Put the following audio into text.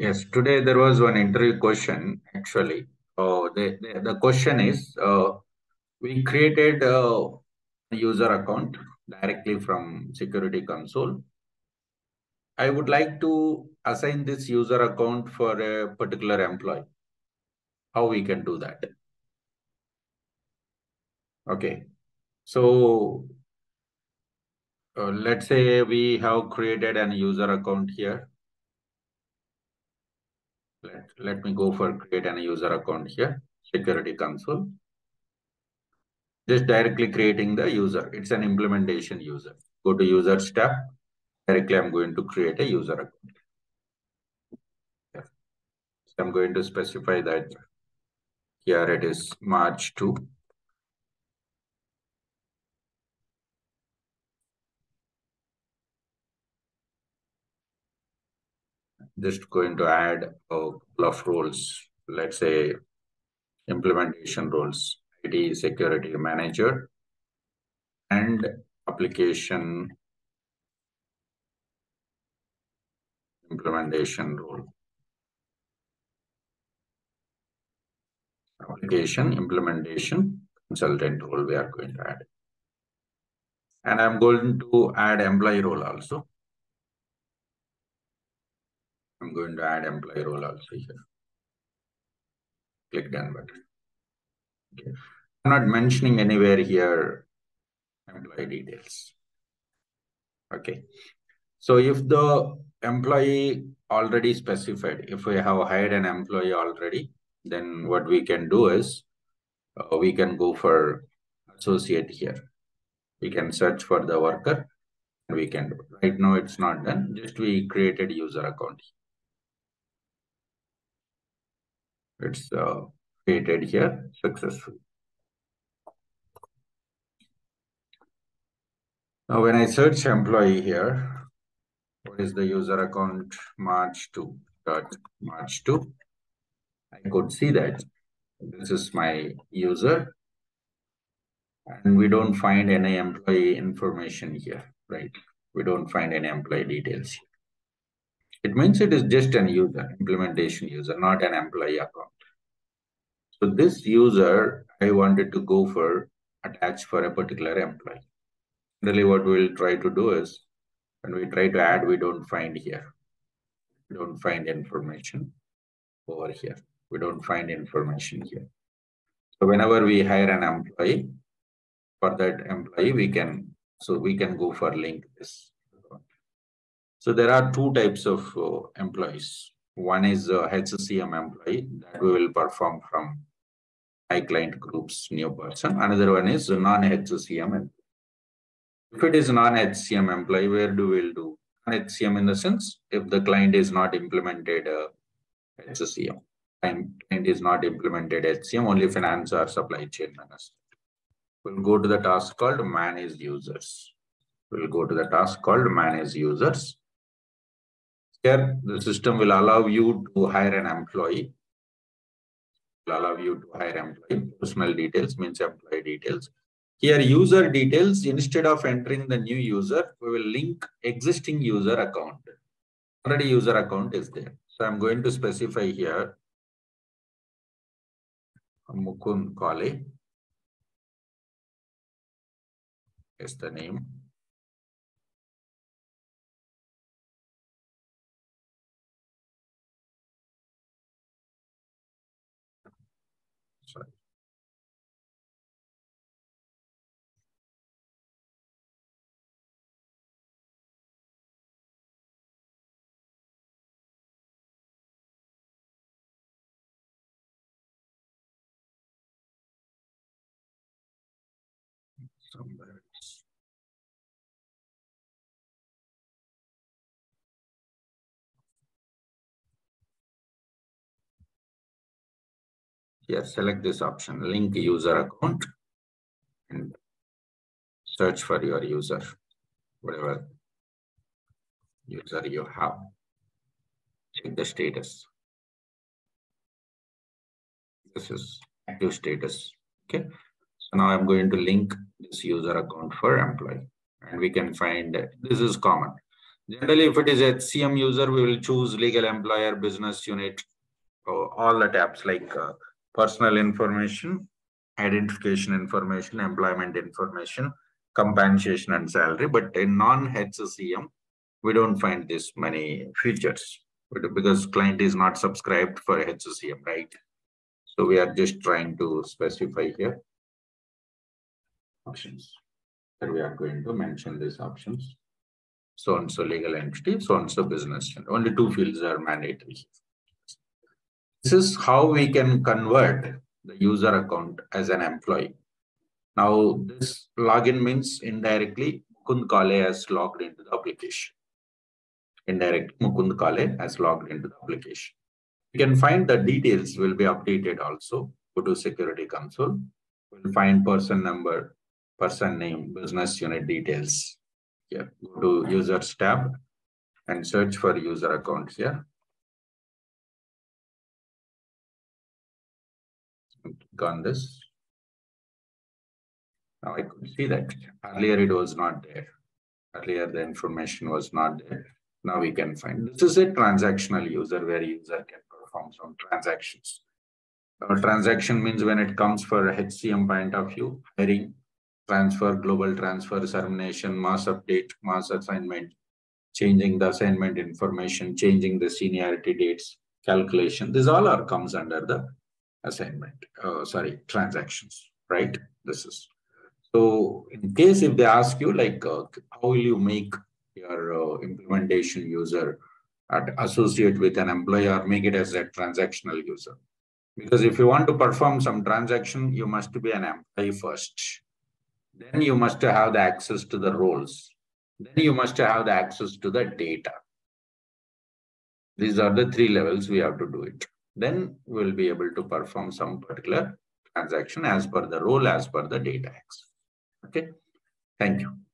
Yes, today there was one interview question actually. The question is, we created a user account directly from Security Console. I would like to assign this user account for a particular employee. How we can do that? Okay, so let's say we have created an user account here. Let me go for create a user account here, Security Console. Just directly creating the user. It's an implementation user. Go to users tab. Directly I'm going to create a user account. Yeah. So I'm going to specify that here it is March 2. Just going to add a couple of roles, let's say implementation roles, IT security manager and application implementation role. Application implementation consultant role we are going to add. And I'm going to add employee role also. I'm going to add employee role also here. Click done button. Okay. I'm not mentioning anywhere here employee details. Okay. So if the employee already specified, if we have hired an employee already, then what we can do is we can go for associate here. We can search for the worker. And we can do it. Right now it's not done. Just we created user account. It's created here successfully. Now, when I search employee here, what is the user account March 2? March 2. I could see that this is my user, and we don't find any employee information here, right? We don't find any employee details here. It means it is just an user, implementation user, not an employee account. So this user, I wanted to go for attach for a particular employee. Really what we'll try to do is, when we try to add, we don't find here. We don't find information over here. We don't find information here. So whenever we hire an employee, for that employee, we can go for link this. So there are two types of employees. One is a HCM employee that we will perform from my client group's new person. Another one is non-HCM employee. If it is non-HCM employee, where do we do? Non-HCM in the sense, if the client is not implemented HCM. Client is not implemented HCM, only finance or supply chain management. We'll go to the task called manage users. Here, the system will allow you to hire an employee. Personal details means employee details. Here, user details, instead of entering the new user, we will link existing user account. Already user account is there. So I'm going to specify here Mukund Kale is the name. Somewhere else. Here, select this option, link user account, and search for your user, whatever user you have. Check the status. This is active status. Okay. So now I'm going to link this user account for employee, and we can find that this is common. Generally, if it is HCM user, we will choose legal employer, business unit, all the tabs like personal information, identification information, employment information, compensation and salary. But in non-HCM, we don't find this many features because client is not subscribed for HCM, right? So we are just trying to specify here options. Here we are going to mention these options. So-and-so legal entity, so-and-so business. And only two fields are mandatory. This is how we can convert the user account as an employee. Now, this login means indirectly Mukund Kale has logged into the application. Indirect Mukund Kale has logged into the application. You can find the details will be updated also. Go to Security Console. We'll find person number, person name, business unit details. Here, go to Users tab and search for user accounts here. Click on this. Now I could see that earlier it was not there. Earlier the information was not there. Now we can find this is a transactional user where user can perform some transactions. Our transaction means when it comes for HCM point of view, hiring, transfer, global transfer, termination, mass update, mass assignment, changing the assignment information, changing the seniority dates, calculation. These all are comes under the assignment, transactions, right? This is. So in case if they ask you like, how will you make your implementation user associate with an employee or make it as a transactional user? Because if you want to perform some transaction, you must be an employee first. Then you must have the access to the roles. Then you must have the access to the data. These are the three levels we have to do it. Then we'll be able to perform some particular transaction as per the role, as per the data access. Okay, thank you.